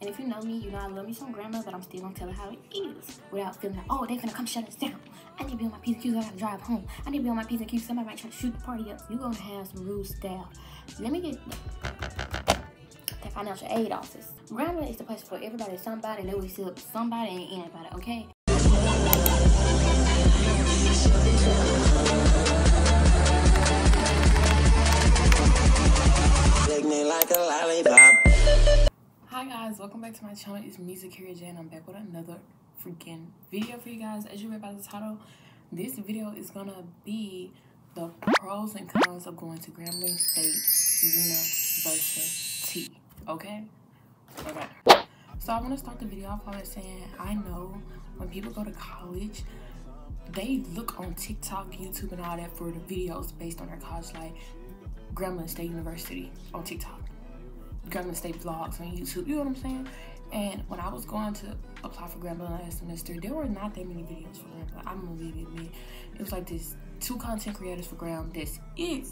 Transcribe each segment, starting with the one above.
And if you know me, you know I love me some grammar, but I'm still gonna tell it how it is without feeling like, oh, they're gonna come shut us down. I need to be on my P's and Q's, I gotta drive home. I need to be on my P's and Q's, somebody might try to shoot the party up. You're gonna have some rude staff. Let me get that financial aid office. Grammar is the place for everybody, somebody, they will still somebody and anybody, okay? Like a lollipop. Hi guys, welcome back to my channel. It's me, Zhaquerriah J, and I'm back with another freaking video for you guys. As you read by the title, this video is gonna be the pros and cons of going to Grambling State University. Okay? Alright. So I want to start the video off by saying I know when people go to college, they look on TikTok, YouTube, and all that for the videos based on their college life. Grambling State University on TikTok, Grambling State vlogs on YouTube, you know what I'm saying? And when I was going to apply for Grambling last semester, there were not that many videos for Grambling. I'm gonna leave it, man. It was like this two content creators for Grambling, that's it.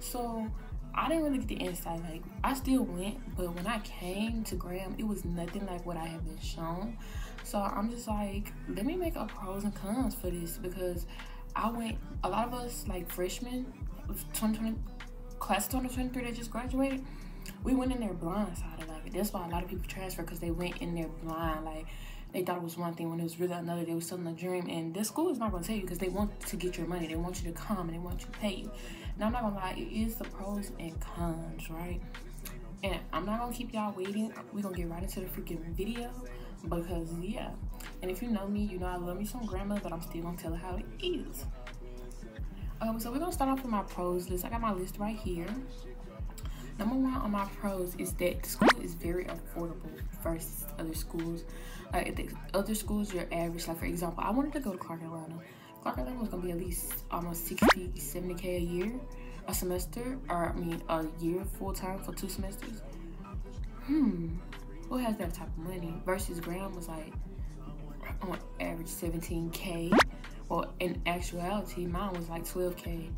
So I didn't really get the insight. Like, I still went, but when I came to Grambling, it was nothing like what I had been shown. So I'm just like, let me make up pros and cons for this, because I went, a lot of us, like freshmen, 2020, class 2023 that just graduated, we went in there blindsided. Like, that's why a lot of people transfer, because they went in there blind. Like, they thought it was one thing when it was really another. They was selling a dream, and this school is not going to tell you, because they want to get your money, they want you to come, and they want you to pay you. Now I'm not gonna lie, it is the pros and cons, right? And I'm not gonna keep y'all waiting. We're gonna get right into the freaking video, because yeah. And if you know me, you know I love me some grammar, but I'm still gonna tell it how it is. So we're gonna start off with my pros list. I got my list right here. Number one on my pros is that the school is very affordable versus other schools. Like, the other schools, your average, like for example, I wanted to go to Clark Atlanta. Clark Atlanta was gonna be at least almost 60, 70K a year, a semester, or I mean a year full time for 2 semesters. Who has that type of money? Versus Graham was like on average 17K. Well, in actuality, mine was like 12K,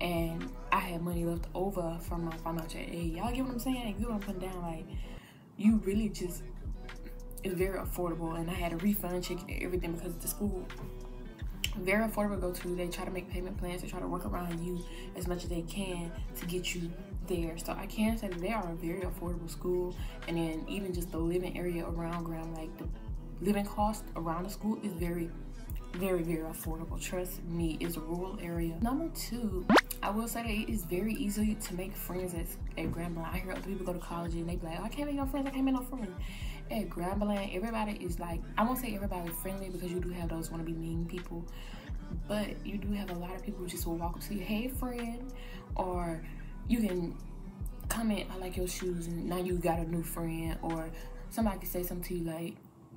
and I had money left over from my financial aid. Y'all get what I'm saying? You know what I'm putting down? Like, you really just, it's very affordable, and I had a refund check and everything, because the school, very affordable to go to. They try to make payment plans, they try to work around you as much as they can to get you there. So I can say that they are a very affordable school, and then even just the living area around ground, like the living cost around the school is very, very affordable. Trust me, it's a rural area. Number two, I will say that it is very easy to make friends at Grambling. I hear other people go to college and they be like, oh, I can't make no friends, I can't make no friends. At Grambling, everybody is like, I won't say everybody is friendly, because you do have those want to be mean people, but you do have a lot of people who just will walk up to you, hey friend, or you can comment, I like your shoes, and now you got a new friend. Or somebody can say something to you like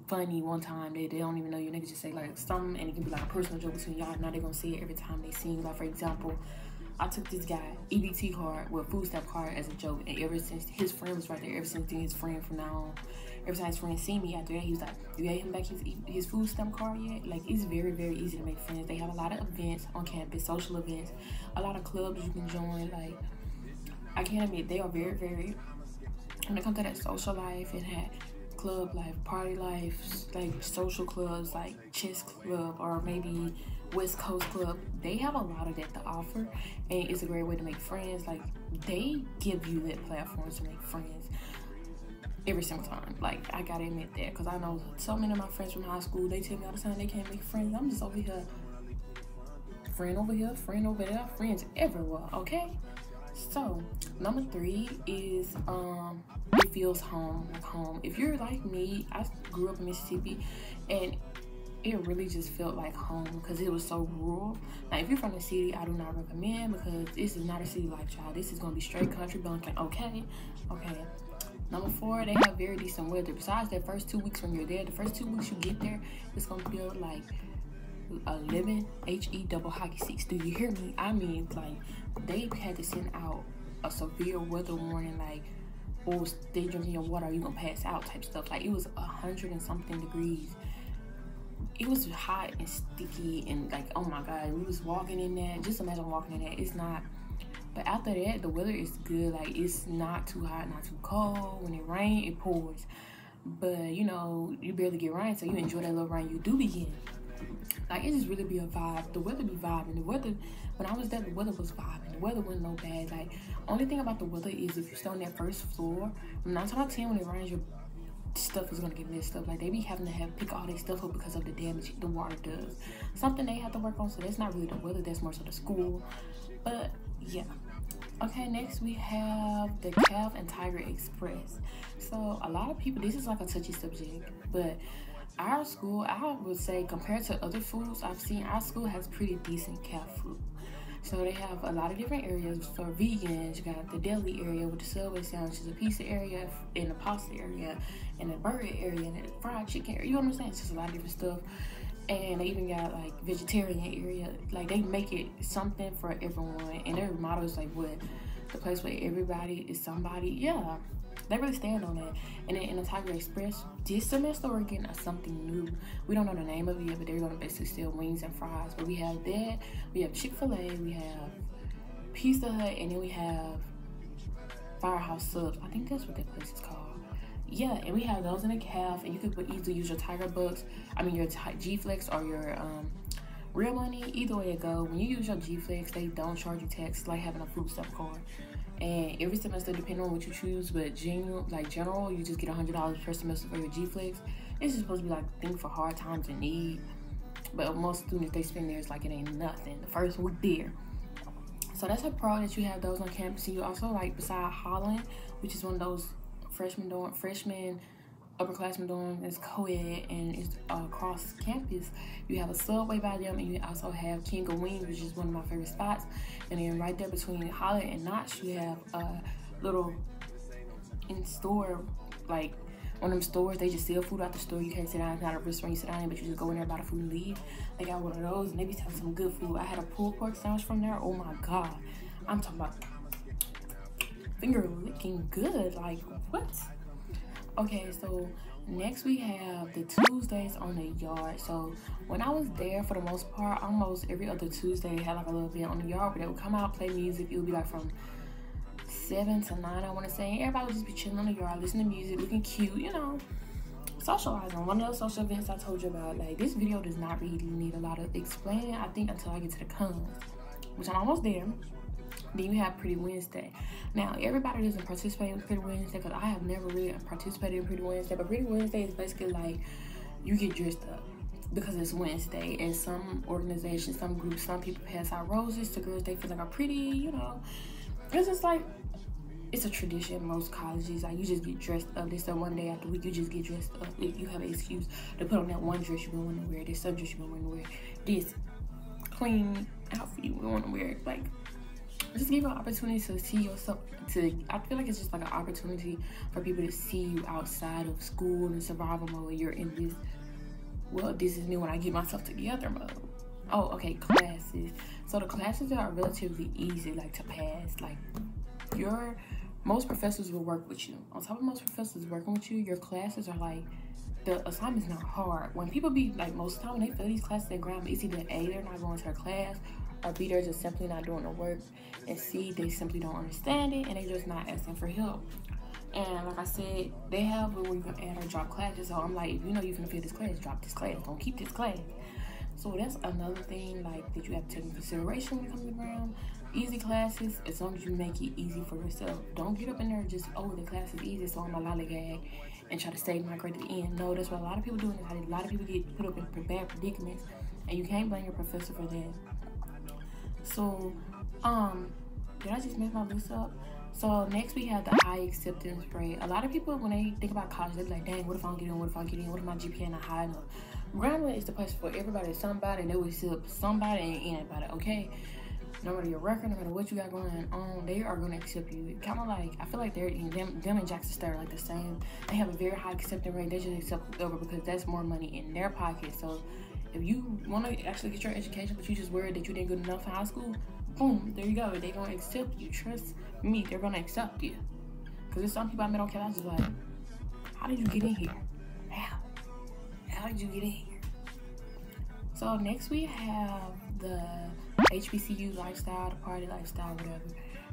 funny one time, they don't even know you, niggas just say like something, and it can be like a personal joke between y'all. Now they're gonna see it every time they see you. Like, for example, I took this guy EBT card with food stamp card as a joke, and ever since his friend was right there, ever since then his friend from now on, every time his friend see me after that, he was like, you gave him back his food stamp card yet? Like, it's very, very easy to make friends. They have a lot of events on campus, social events, a lot of clubs you can join. Like, I can't admit, they are very, very, when it comes to that social life and that club life, party life, like social clubs like chess club or maybe West Coast club, they have a lot of that to offer, and it's a great way to make friends. Like, they give you that platform to make friends every single time. Like, I gotta admit that, because I know so many of my friends from high school, they tell me all the time they can't make friends. I'm just over here, friend over here, friend over there, friends everywhere, okay? So number three is it feels home, like home. If you're like me, I grew up in Mississippi, and it really just felt like home, because it was so rural. Now if you're from the city, I do not recommend, because this is not a city life, y'all. This is gonna be straight country bunking, okay. Number four, they have very decent weather. Besides that first 2 weeks when you're there, the first 2 weeks you get there, it's gonna feel like a living HE double hockey sticks. Do you hear me? I mean, like, they had to send out a severe weather warning, like, oh, stay drinking your water, you gonna pass out type stuff. Like, it was 100 and something degrees. It was hot and sticky, and like, oh my god, we was walking in that. Just imagine walking in that. It's not, but after that the weather is good. Like, it's not too hot, not too cold. When it rains, it pours. But, you know, you barely get rain, so you enjoy that little rain you do be getting. Like, it just really be a vibe. The weather be vibing. The weather, when I was there, the weather was vibing. The weather wasn't no bad. Like, only thing about the weather is if you stay on that first floor, from 9 to 10 when it rains, your stuff is gonna get messed up. Like, they be having to pick all their stuff up because of the damage the water does. Something they have to work on, so that's not really the weather, that's more so the school. But yeah. Okay, next we have the Calf and Tiger Express. So a lot of people, this is like a touchy subject, but our school, I would say, compared to other foods I've seen, our school has pretty decent calf food. So they have a lot of different areas for vegans. You got the deli area with the Subway sandwiches, a pizza area, and a pasta area, and a burger area, and a fried chicken area. You know what I'm saying? It's just a lot of different stuff. And they even got like vegetarian area. Like, they make it something for everyone. And their motto is like, what? The place where everybody is somebody. Yeah. They really stand on that. And then in the Tiger Express, this semester we're getting something new. We don't know the name of it yet, but they're gonna basically sell wings and fries. But we have that, we have Chick-fil-A, we have Pizza Hut, and then we have Firehouse Subs. I think that's what that place is called. Yeah, and we have those in the calf, and you could either use your Tiger Bucks, I mean your G-Flex, or your real money. Either way it go, when you use your G-Flex, they don't charge you tax, like having a food stuff card. And every semester, depending on what you choose, but general, you just get $100 per semester for your G-Flex. This is supposed to be like a thing for hard times and need, but most students, they spend theirs like it ain't nothing the first week there. So that's a pro that you have those on campus. And you also, like, beside Holland, which is one of those freshman upperclassmen dorm that's co-ed and it's across campus, you have a Subway by them, and you also have Kinga Wing, which is one of my favorite spots. And then right there between Holland and Notch, you have a little in-store, like one of them stores, they just sell food out the store. You can't sit down, it's not a restaurant you sit down in, but you just go in there, buy the food and leave. They got one of those, and they be having some good food. I had a pulled pork sandwich from there, oh my god, I'm talking about finger licking good, like what? Okay, so next we have the Tuesdays on the yard. So when I was there, for the most part, almost every other Tuesday they had like a little bit on the yard, but they would come out, play music. It would be like from 7 to 9, I want to say. And everybody would just be chilling on the yard, listening to music, looking cute, you know, socializing. One of those social events I told you about. Like, this video does not really need a lot of explaining, I think, until I get to the cons, which I'm almost there. Then you have Pretty Wednesday. Now, everybody doesn't participate in Pretty Wednesday because I have never really participated in Pretty Wednesday, but Pretty Wednesday is basically like you get dressed up because it's Wednesday, and some organizations, some groups, some people pass out roses to girls they feel like are pretty, you know. It's just like, it's a tradition in most colleges. Like, you just get dressed up. They said one day after the week, you just get dressed up. If you have an excuse to put on that one dress you want to wear, this sundress you want to wear, this clean outfit you want to wear, like, just give you an opportunity to see yourself. I feel like it's just like an opportunity for people to see you outside of school and survival mode. You're in this, well, this is me when I get myself together mode. Oh, okay, classes. So the classes are relatively easy, like, to pass. Like, most professors will work with you. On top of most professors working with you, your classes are like, the assignment's not hard. When people be, like, most of the time when they fail these classes at Grambling, it's either A, they're not going to her class, or B, they're just simply not doing the work, and C, they simply don't understand it, and they just not asking for help. And like I said, they have where you can add or drop classes. So I'm like, if you know you're gonna fail this class, drop this class, don't keep this class. So that's another thing, like, that you have to take into consideration when it comes to Grambling. Easy classes, as long as you make it easy for yourself. Don't get up in there and just, oh, the class is easy, so I'm a lollygag and try to save my grade at the end. No, that's what a lot of people do, and a lot of people get put up in bad predicaments, and you can't blame your professor for that. So, did I just mess my list up? So next we have the high acceptance rate. A lot of people, when they think about college, they be like, dang, what if I don't get in, what if I get in, what if my GPA not high enough? Grambling is the place for everybody, somebody, and they will accept somebody and anybody, okay? No matter your record, no matter what you got going on, they are gonna accept you. Kind of like, I feel like they're them and Jackson State are like the same. They have a very high acceptance rate. They just accept whoever because that's more money in their pocket. So if you want to actually get your education, but you just worried that you didn't get enough in high school, boom, there you go. They're going to accept you. Trust me, they're going to accept you. Because there's some people I met on campus like, how did you get in here? How did you get in here? So next we have the HBCU lifestyle, the party lifestyle, whatever.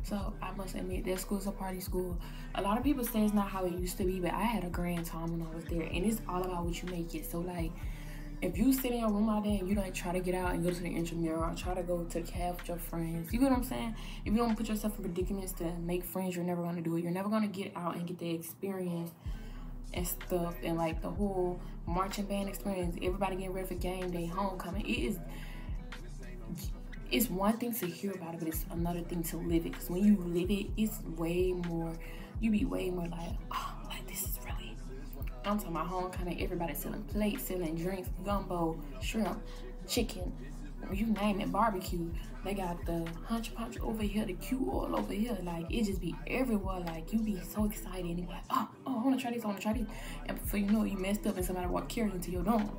So I must admit, that school's a party school. A lot of people say it's not how it used to be, but I had a grand time when I was there, and it's all about what you make it. So like, if you sit in your room all day and you don't try to get out and go to the intramural or try to go to the cab with your friends, you get what I'm saying? If you don't put yourself in predicaments to make friends, you're never going to do it. You're never going to get out and get the experience and stuff, and like the whole marching band experience, everybody getting ready for game day, homecoming. It's one thing to hear about it, but it's another thing to live it. Because when you live it, it's way more, you be way more like, oh, like this is really, I'm talking about homecoming, everybody selling plates, selling drinks, gumbo, shrimp, chicken, you name it, barbecue. They got the hunch punch over here, the Q all over here. Like, it just be everywhere. Like, you be so excited and you're like, oh, I wanna try this, I wanna try this. And before you know it, you messed up and somebody walk carrying to your dorm.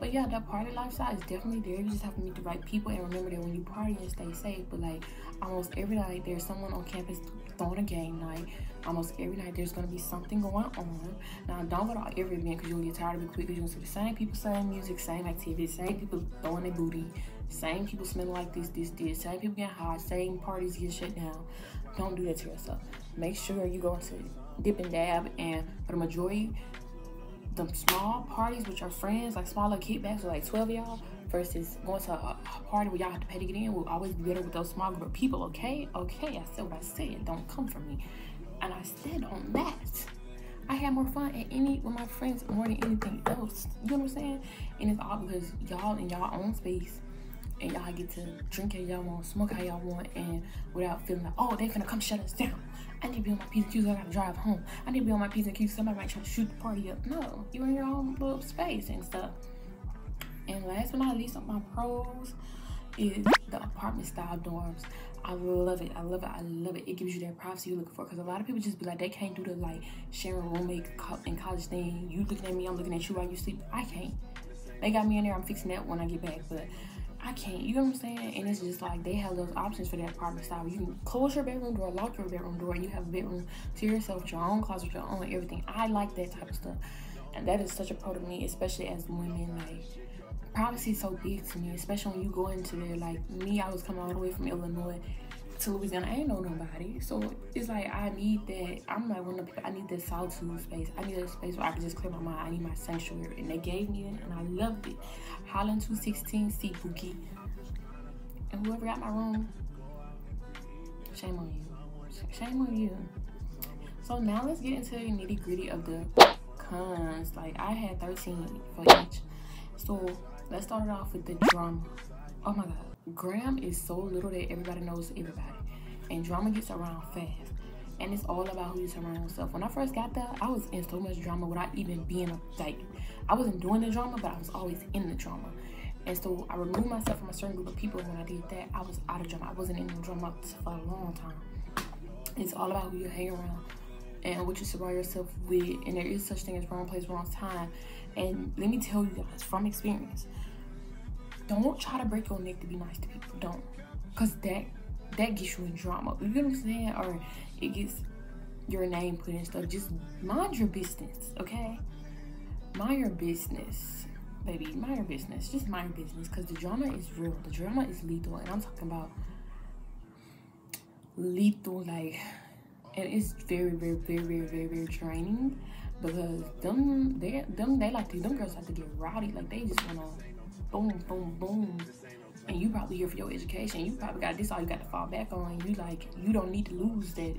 But yeah, that party lifestyle is definitely there. You just have to meet the right people and remember that when you party and stay safe. But like, almost every night there's someone on campus throwing a game night. Almost every night there's gonna be something going on. Now don't go to every event because you'll get tired of it quick, because you'll see the same people, same music, same activities, same people throwing their booty, same people smelling like this, same people getting hot, same parties get shut down. Don't do that to yourself. Make sure you go to dip and dab, and for the majority, the small parties with your friends, like smaller kickbacks with like 12 of y'all, versus going to a party where y'all have to pay to get in, will always be better with those small group of people, okay? Okay, I said what I said. Don't come for me. And I said on that, I had more fun at with my friends more than anything else. You know what I'm saying? And it's all because y'all in y'all own space, and y'all get to drink how y'all want, smoke how y'all want, and without feeling like, oh, they finna come shut us down. I need to be on my P's and Q's, I gotta drive home. I need to be on my P's and Q's, somebody might try to shoot the party up. No, you're in your own little space and stuff. And last but not least, on my pros is the apartment style dorms. I love it, I love it, I love it. It gives you that privacy you're looking for, because a lot of people just be like, they can't do the like sharing roommate and college thing. You looking at me, I'm looking at you while you sleep. I can't. They got me in there, I'm fixing that when I get back, but I can't, you know what I'm saying? And it's just like, they have those options for that apartment style. You can close your bedroom door, lock your bedroom door, and you have a bedroom to yourself, your own closet, your own everything. I like that type of stuff. And that is such a pro to me, especially as women. Like, privacy is so big to me, especially when you go into there. Like me, I was coming all the way from Illinois to Louisiana. I ain't know nobody. So it's like, I need that. I'm like one of the people, I need that solitude space. I need a space where I can just clear my mind. I need my sanctuary. And they gave me it, and I loved it. Holland 216 C Bookie. And whoever got my room, shame on you. Shame on you. So now let's get into the nitty gritty of the cons. Like, I had 13 for each. So let's start it off with the drama. Oh my God. Gram is so little that everybody knows everybody, and drama gets around fast, and it's all about who you surround yourself. When I first got there, I was in so much drama without even being like, I wasn't doing the drama, but I was always in the drama. And so I removed myself from a certain group of people. When I did that, I was out of drama. I wasn't in the drama for a long time. It's all about who you hang around and what you surround yourself with, and there is such thing as wrong place, wrong time. And let me tell you guys from experience, don't try to break your neck to be nice to people. Don't. Because that gets you in drama. You know what I'm saying? Or it gets your name put in stuff. Just mind your business, okay? Mind your business, baby. Mind your business. Just mind your business. Because the drama is real. The drama is lethal. And I'm talking about lethal, like, and it's very, very, very, very, very, very draining. Because them girls have to get rowdy. Like, they just want to boom, boom, boom, and you probably here for your education. You probably got this all you got to fall back on. You like, you don't need to lose that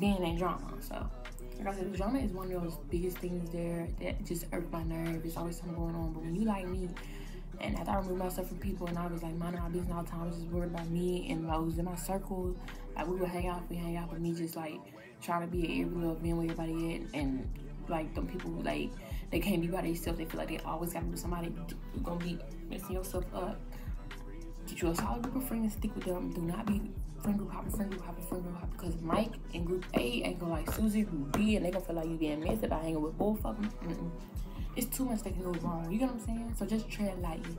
being in drama. So, like I said, drama is one of those biggest things there that just irked my nerve. It's always something going on. But when you like me, and after I removed myself from people, and I was like minding my business all the time, I was just worried about me, and I was in my circle. Like, we would hang out, if we hang out, but me just like trying to be at every little event with everybody at, and like them people who like, they can't be by themselves. They feel like they always got to be somebody. You're going to be messing yourself up. Get you a solid group of friends. Stick with them. Do not be friend group hopping, friend group hopping, friend group hopping. Because Mike and group A ain't going to like Susie, group B. And they going to feel like you're getting messed up by hanging with both of them. It's too much that can go wrong. You get what I'm saying? So just tread lightly.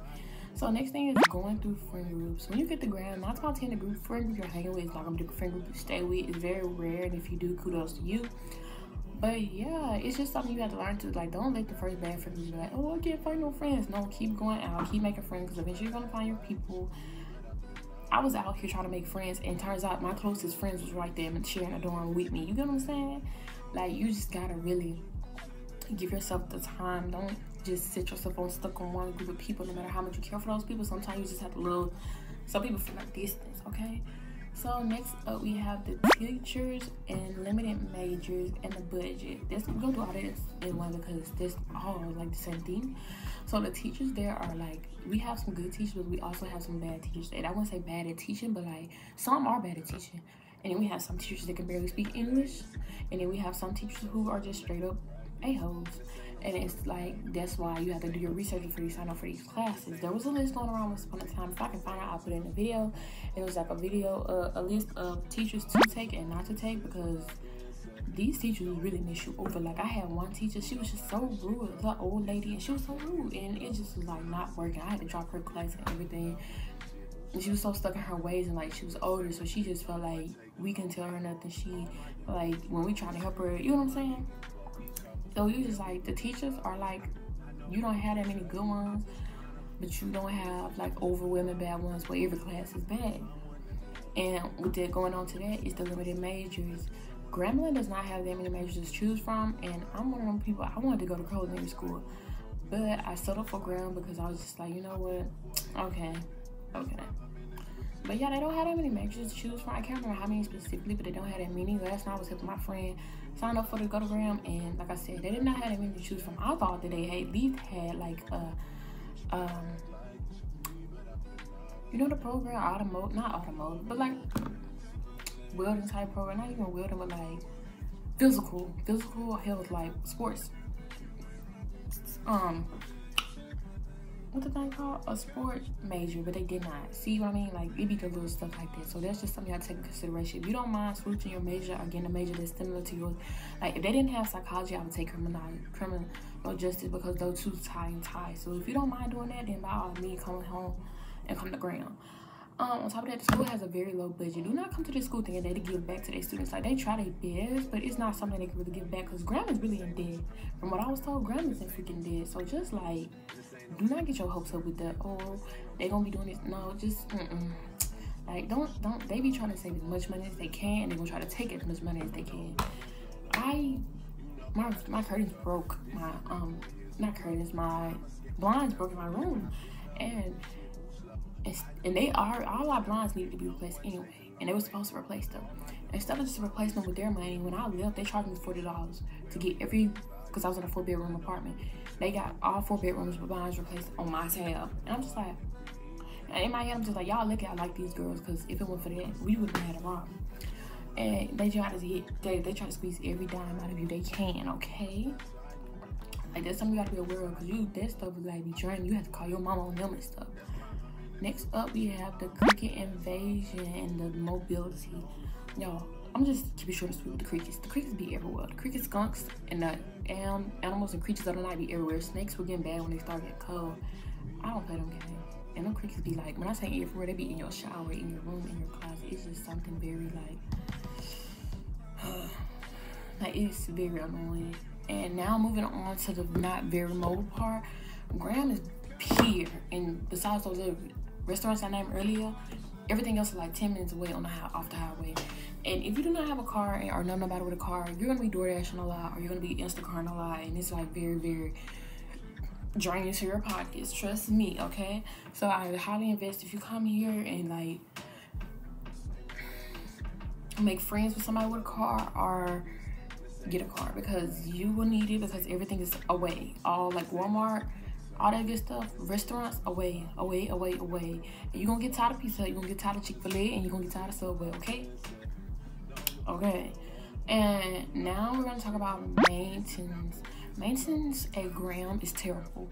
So next thing is going through friend groups. When you get the ground, not about 10 the group. Friend group you're hanging with is not going to be the friend group you stay with. It's very rare. And if you do, kudos to you. But yeah, it's just something you have to learn to, like, don't let the first bad friend be like, oh, I can't find no friends. No, keep going out, keep making friends, because eventually you're going to find your people. I was out here trying to make friends, and turns out my closest friends was right there and sharing a dorm with me. You get what I'm saying? Like, you just gotta really give yourself the time. Don't just sit yourself on stuck on one group of people, no matter how much you care for those people. Sometimes you just have to little, some people feel like distance, okay? So next up we have the teachers and limited majors and the budget. This, we're gonna do all this in one because this all like the same thing. So the teachers there are like, we have some good teachers, but we also have some bad teachers. And I wouldn't say bad at teaching, but like some are bad at teaching. And then we have some teachers that can barely speak English. And then we have some teachers who are just straight up a-holes. And it's like, that's why you have to do your research before you sign up for these classes. There was a list going around once upon a time. If I can find out, I'll put it in the video. It was like a video, a list of teachers to take and not to take, because these teachers really miss you over. Like, I had one teacher, she was just so rude. It was an old lady, and she was so rude, and it just was like not working. I had to drop her class and everything. And she was so stuck in her ways, and like, she was older, so she just felt like we can tell her nothing. She, like, when we trying to help her, you know what I'm saying? So you just like, the teachers are like, you don't have that many good ones, but you don't have like overwhelming bad ones where every class is bad. And with that going on to that is the limited majors. Grambling does not have that many majors to choose from, and I'm one of them people. I wanted to go to culinary school, but I settled for Grambling because I was just like, you know what, okay. But yeah, they don't have that many majors to choose from. I can't remember how many specifically, but they don't have that many. Last night I was helping my friend sign up for the go to Graham, and like I said, they did not have that many to choose from. I thought that they had, at least had like a, you know, the program, automotive, not automotive, but like welding type program, not even welding, but like physical health, like sports. What's the thing called? A sports major, but they did not. See what I mean? Like, it be the little stuff like that. So that's just something y'all take into consideration. If you don't mind switching your major or getting a major that's similar to yours, like if they didn't have psychology, I would take criminal justice, because those two tie and tie. So if you don't mind doing that, then by all means, come home and come to Graham. On top of that, the school has a very low budget. Do not come to this school thinking they give back to their students. Like, they try their best, but it's not something they can really give back, because Graham is really in debt. From what I was told, Graham is in freaking debt. So just like, do not get your hopes up with that. Oh, they gonna be doing this. No, just like, don't. They be trying to save as much money as they can, and they gonna try to take as much money as they can. My curtains broke. My not curtains. My blinds broke in my room, and they are, all our blinds needed to be replaced anyway, and they were supposed to replace them. Instead of just replacing them with their money, when I left, they charged me $40 to get every, because I was in a 4-bedroom apartment. They got all 4 bedrooms with blinds replaced on my tab. And I'm just like, in my head, I'm just like, y'all look at, I like these girls, because if it wasn't for that, we wouldn't have had a problem. And they try to squeeze every dime out of you they can, okay? Like, that's something you gotta be aware of, because that stuff is like be draining. You have to call your mama on them and stuff. Next up, we have the cricket invasion and the mobility. Y'all, I'm just keeping short and sweet with the crickets. The crickets be everywhere. The cricket skunks and the animals and creatures of the night be everywhere. Snakes were getting bad when they start getting cold. I don't play them games. And them crickets be like, when I say everywhere, they be in your shower, in your room, in your closet. It's just something very like it's very annoying. And now moving on to the not very mobile part. Graham is here, and besides those little restaurants I named earlier, everything else is like 10 minutes away on the off the highway. And if you do not have a car or know nobody with a car, you're going to be DoorDashing a lot, or you're going to be Instacarting a lot, and it's like very, very draining to your pockets. Trust me, okay? So I highly invest, if you come here and like make friends with somebody with a car, or get a car, because you will need it, because everything is away. All like Walmart, all that good stuff, restaurants, away. And you're going to get tired of pizza, you're going to get tired of Chick-fil-A, and you're going to get tired of Subway, okay? Okay, and now we're gonna talk about maintenance. Maintenance at Graham is terrible.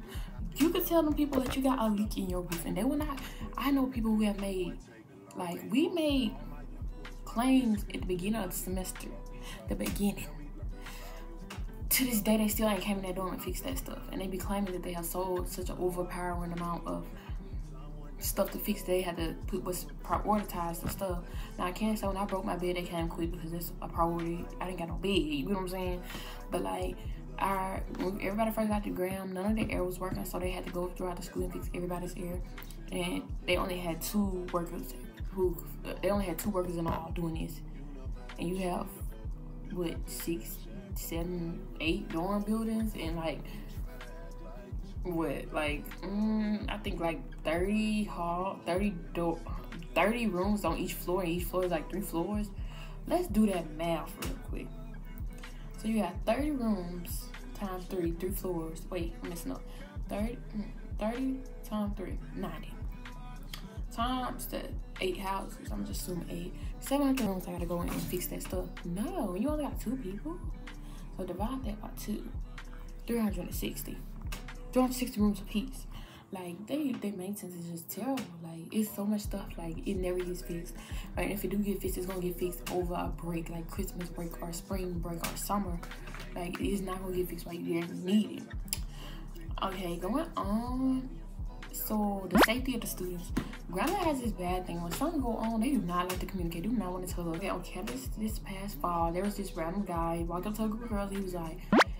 You could tell them people that you got a leak in your roof, and they will not. I know people who have made, like, we made claims at the beginning of the semester, To this day, they still ain't came in that door and fixed that stuff, and they be claiming that they have sold such an overpowering amount of stuff to fix. They had to put what's prioritized and stuff. Now I can't say when I broke my bed they came quick, because it's a priority. I didn't got no bed, you know what I'm saying? But like, when everybody first got to Graham, none of the air was working, so they had to go throughout the school and fix everybody's air. And they only had 2 workers who they only had 2 workers in all doing this, and you have what, 6, 7, 8 dorm buildings, and like what, like I think like 30 rooms on each floor, and each floor is like 3 floors. Let's do that math real quick. So you got 30 rooms times 3 floors. Wait, I'm messing up. 30 times 3, 90. Times the 8 houses, I'm just assuming 8. 700 rooms I gotta go in and fix that stuff. No, you only got 2 people. So divide that by 2. 360. 360 rooms apiece. Like, their maintenance is just terrible. Like, it's so much stuff, like, it never gets fixed. Right? If it do get fixed, it's gonna get fixed over a break, like Christmas break or spring break or summer. Like, it's not gonna get fixed like you need it. Okay, going on. So, the safety of the students. Grambling has this bad thing. When something go on, they do not like to communicate. They do not want to tell us. They on campus this past fall, there was this random guy, walked up to a group of girls, he was like,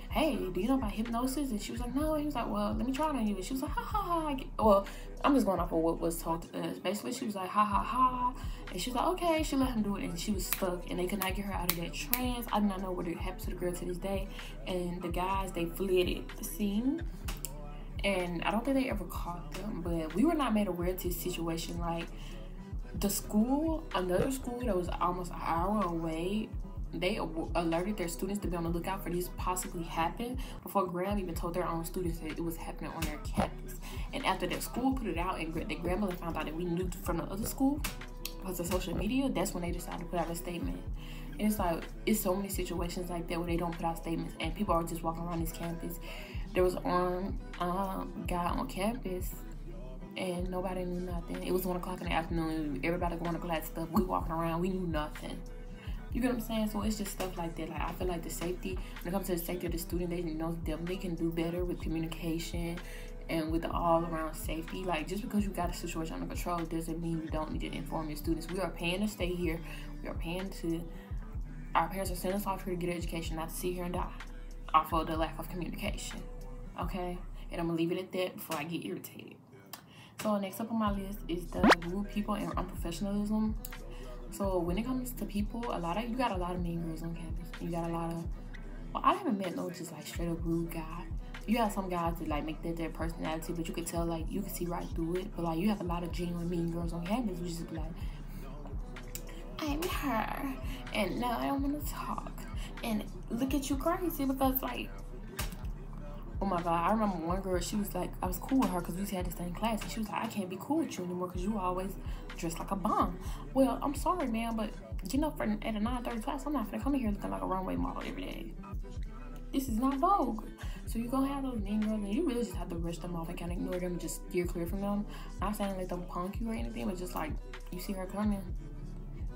hey, do you know about hypnosis? And she was like, no. And he was like, well, let me try it on you. And she was like, ha, ha, ha. Well, I'm just going off of what was told to us. Basically, she was like, ha, ha, ha. And she was like, okay. She let him do it, and she was stuck, and they could not get her out of that trance. I do not know what happened to the girl to this day. And the guys, they flitted the scene, and I don't think they ever caught them, but we were not made aware of this situation. Like, the school, another school that was almost an hour away, they alerted their students to be on the lookout for this possibly happen before Grambling even told their own students that it was happening on their campus. And after that school put it out and the Grambling found out that we knew from the other school because of social media, that's when they decided to put out a statement. And it's like, it's so many situations like that where they don't put out statements and people are just walking around this campus. There was one guy on campus and nobody knew nothing. It was 1 o'clock in the afternoon. Everybody going to class stuff. We walking around. We knew nothing. You get what I'm saying? So it's just stuff like that. Like, I feel like the safety, when it comes to the safety of the student, they know them. They can do better with communication and with the all-around safety. Like, just because you got a situation under control doesn't mean you don't need to inform your students. We are paying to stay here. We are paying to, our parents are sending us off here to get education, not to sit here and die off of the lack of communication. Okay? And I'm gonna leave it at that before I get irritated. So next up on my list is the rude people and unprofessionalism. So when it comes to people, you got a lot of mean girls on campus. You got a lot of, well, I haven't met no just like straight up rude guy. You have some guys that like make that their personality, but you can tell, like, you can see right through it. But like, you have a lot of genuine mean girls on campus who just be like, I'm her, and now I don't want to talk, and look at you crazy because, like, oh my God, I remember one girl, she was like, I was cool with her because we had the same class, and she was like, I can't be cool with you anymore because you always dress like a bum. Well, I'm sorry, man, but you know, at a 9:30 class, I'm not gonna come in here looking like a runway model every day. This is not Vogue. So you're gonna have those mean girls, and you really just have to rush them off and kind of ignore them and just steer clear from them. Not saying let them punk you or anything, but just like, you see her coming,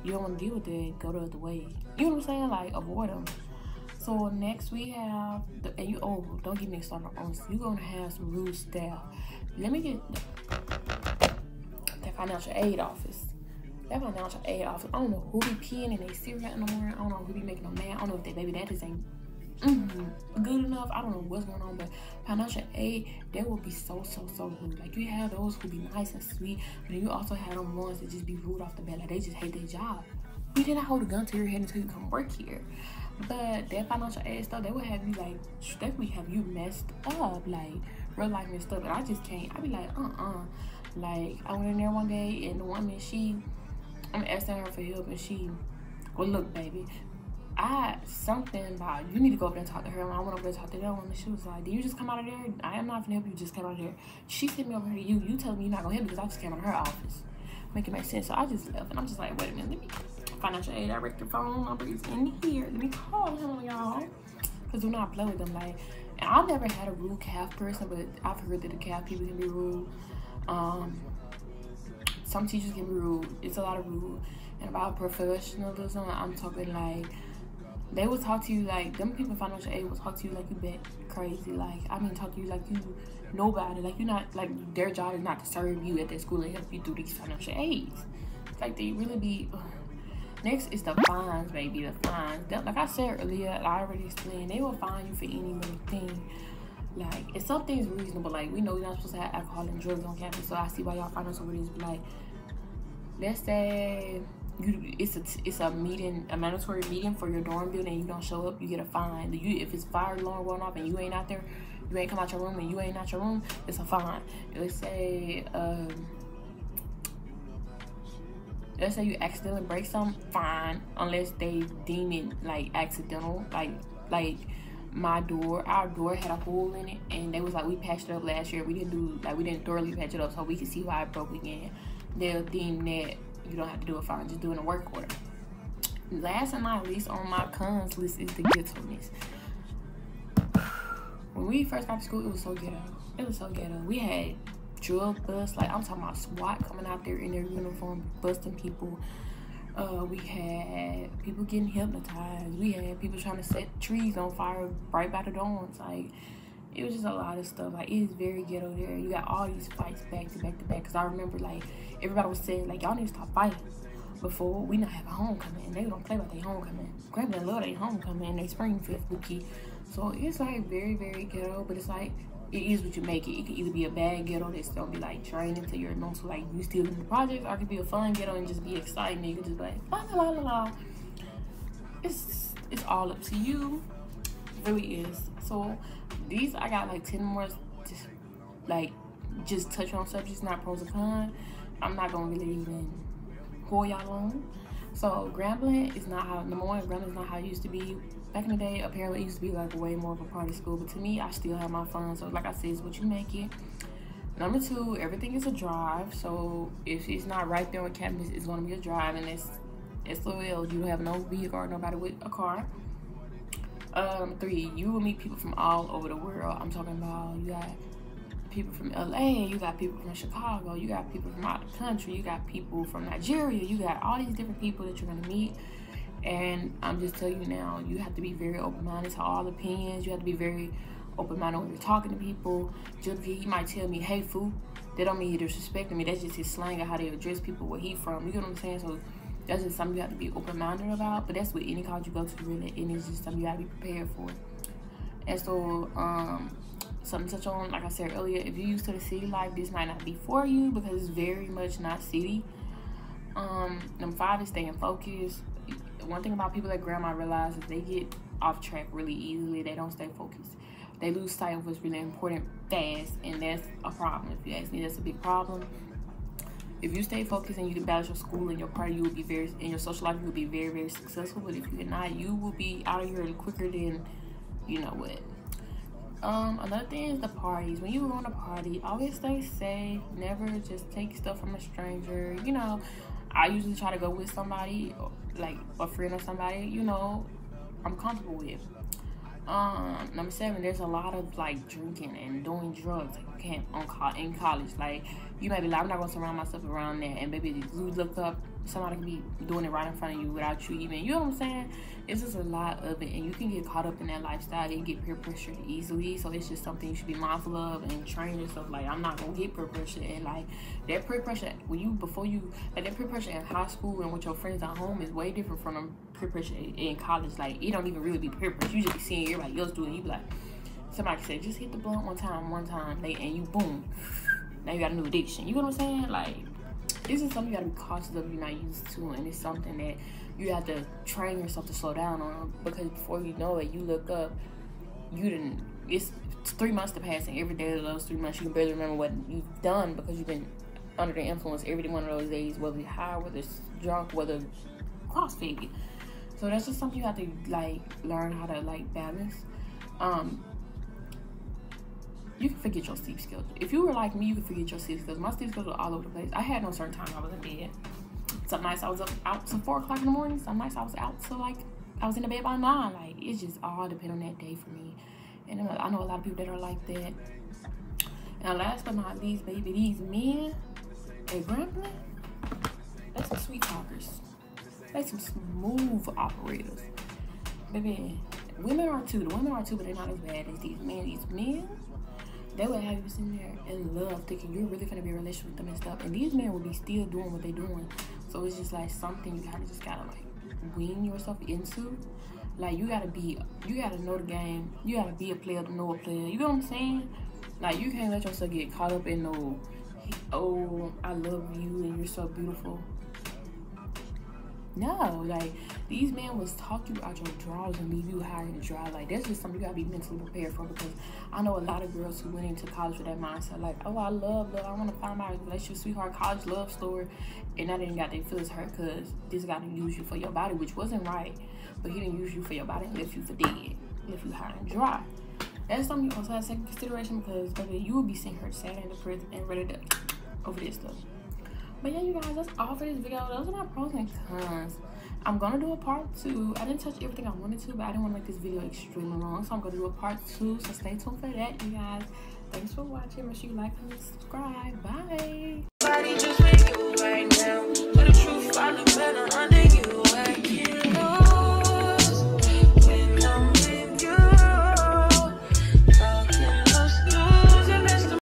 you don't want to deal with it, go the other way. You know what I'm saying? Like, avoid them. So next we have, don't get me started on, you're going to have some rude staff. Let me get that financial aid office. That financial aid office, I don't know who be peeing in their cereal in the morning. I don't know who be making them mad. I don't know if their baby daddies ain't good enough. I don't know what's going on, but financial aid, they will be so rude. Like, you have those who be nice and sweet, but you also have them ones that just be rude off the bat. Like, they just hate their job. We did not hold a gun to your head until you come work here. But that financial aid stuff, they will have you like, they will have you messed up, like real life and stuff. And I just can't. I be like, Like, I went in there one day and the woman, I'm asking her for help, and she, well, look, baby, you need to go over there and talk to her. And I went over there to talk to that woman. She was like, did you just come out of there? I am not gonna help you. You just came out of there. She sent me over here to you. You tell me you're not gonna help me because I just came out of her office. Make it make sense. So I just left, and I'm just like, wait a minute, let me. Financial aid director phone number is in here. Let me call him, y'all, because do not play with them. Like, and I've never had a rude calf person, but I've heard that the calf people can be rude. Some teachers can be rude. It's a lot of rude. And about professionalism, I'm talking like, they will talk to you like, them people in financial aid will talk to you like you been crazy. Like, I mean, talk to you like you nobody. Like, you're not, like, their job is not to serve you at their school and help you through these financial aids. Like, they really be. Next is the fines, baby, the fines. Like I said earlier, I already explained, they will fine you for any little thing. Like, if something's reasonable, like, we know you're not supposed to have alcohol and drugs on campus, so I see why y'all find us over this, but like, let's say it's a meeting, a mandatory meeting for your dorm building, and you don't show up, you get a fine. If it's fire alarm going off and you ain't out there, you ain't come out your room, and you ain't out your room, it's a fine. Let's say you accidentally break something, fine, unless they deem it like accidental, like my door, our door had a hole in it, and they was like, we patched it up last year, we didn't thoroughly patch it up so we could see why it broke again. They'll deem that you don't have to do a fine, just doing a work order. Last and not least on my cons list is the ghetto-ness. When we first got to school, it was so ghetto. It was so ghetto. We had drug busts, like I'm talking about SWAT coming out there in their uniform, busting people. We had people getting hypnotized. We had people trying to set trees on fire right by the dorms. Like, it was just a lot of stuff. Like, it is very ghetto there. You got all these fights back to back to back. Cause I remember, like, everybody was saying, like, y'all need to stop fighting before we not have a homecoming. And they don't play about their homecoming. Grambling love their homecoming and they spring fifth bookie. So it's like very, very ghetto, but it's like, it is what you make it. It could either be a bad ghetto that's gonna be like draining to your mental, like you still in the project, or it could be a fun ghetto and just be exciting. You could just be like la la la la. It's all up to you. It really is. So these, I got like 10 more, just like just touch on subjects, not pros and cons. I'm not gonna really even pour y'all on. So Grambling is not how, number one, Grambling is not how it used to be. Back in the day, apparently it used to be like way more of a party school, but to me, I still have my fun. So like I said, it's what you make it. Number two, everything is a drive. So if it's not right there on campus, it's gonna be a drive, and it's SOL. You have no vehicle or nobody with a car. Three, you will meet people from all over the world. I'm talking about you got people from LA, you got people from Chicago, you got people from out of the country, you got people from Nigeria, you got all these different people that you're gonna meet. And I'm just telling you now, you have to be very open-minded to all opinions. You have to be very open-minded when you're talking to people. Just because he might tell me, hey, fool, that don't mean you're disrespecting me. That's just his slang of how they address people, where he from. You get what I'm saying? So that's just something you have to be open-minded about. But that's what any college you go to, really. And it's just something you got to be prepared for. And so, something to touch on, like I said earlier, if you're used to the city life, this might not be for you because it's very much not city. Number five is staying focused. One thing about people that grandma realized is they get off track really easily. They don't stay focused. They lose sight of what's really important fast, and that's a problem. If you ask me, that's a big problem. If you stay focused and you can balance your school and your party, you will be very, in your social life, you will be very, very successful. But if you cannot, you will be out of here quicker than you know what. Another thing is the parties. When you want to party, always stay safe. Never just take stuff from a stranger. You know, I usually try to go with somebody, like a friend or somebody, you know, I'm comfortable with. Number seven, there's a lot of like drinking and doing drugs. Like, you can't in college. Like, you might be like, I'm not gonna surround myself around that. And maybe you look up, somebody can be doing it right in front of you without you even. You know what I'm saying? It's just a lot of it, and you can get caught up in that lifestyle and get peer pressured easily. So it's just something you should be mindful of and train yourself. Like, I'm not gonna get peer pressure, and like that peer pressure when you that peer pressure in high school and with your friends at home is way different from the peer pressure in college. Like, it don't even really be peer pressure. You just be seeing everybody else do it. You be like, somebody said, just hit the blunt one time, and you boom. Now you got a new addiction. You know what I'm saying? Like, this is something you gotta be cautious of, you're not used to, and it's something that you have to train yourself to slow down on, because before you know it, you look up, it's 3 months to pass, and every day of those 3 months, you can barely remember what you've done, because you've been under the influence every one of those days, whether you're high, whether it's drunk, whether it's crossfit. So that's just something you have to, like, learn how to, like, balance. You can forget your sleep skills. If you were like me, you can forget your sleep skills. My sleep skills were all over the place. I had no certain time I was in bed. Some nights I was up out till 4 o'clock in the morning. Some nights I was out till like, I was in the bed by 9. Like, it just all depend on that day for me. And I know a lot of people that are like that. Now, last but not least, baby, these men at Grambling, that's some sweet talkers. That's some smooth operators. Baby, women are too. The women are too, but they're not as bad as these men. These men, they would have you sitting there in love thinking you're really gonna be in a relationship with them and stuff, and these men would be still doing what they're doing. So it's just like something you kind of just gotta like wean yourself into. Like, you gotta know the game. You gotta be a player to know a player. You know what I'm saying? Like, you can't let yourself get caught up in no, oh, I love you and you're so beautiful. No, like, these men was talking about your drawers and leave you high and dry. Like, that's just something you gotta be mentally prepared for, because I know a lot of girls who went into college with that mindset, like, oh, I love love, I want to find my relationship, sweetheart, college love story, and I didn't got their feelings hurt because this guy didn't use you for your body, which wasn't right, but he didn't use you for your body and left you for dead, left you high and dry. That's something you also have to take into consideration, because, baby, you will be seeing her sad and depressed and ready to over this stuff. But yeah, you guys, that's all for this video. Those are my pros and cons. I'm gonna do a part 2. I didn't touch everything I wanted to, but I didn't want to make this video extremely long, so I'm gonna do a part 2. So stay tuned for that, you guys. Thanks for watching. Make sure you like and subscribe. Bye.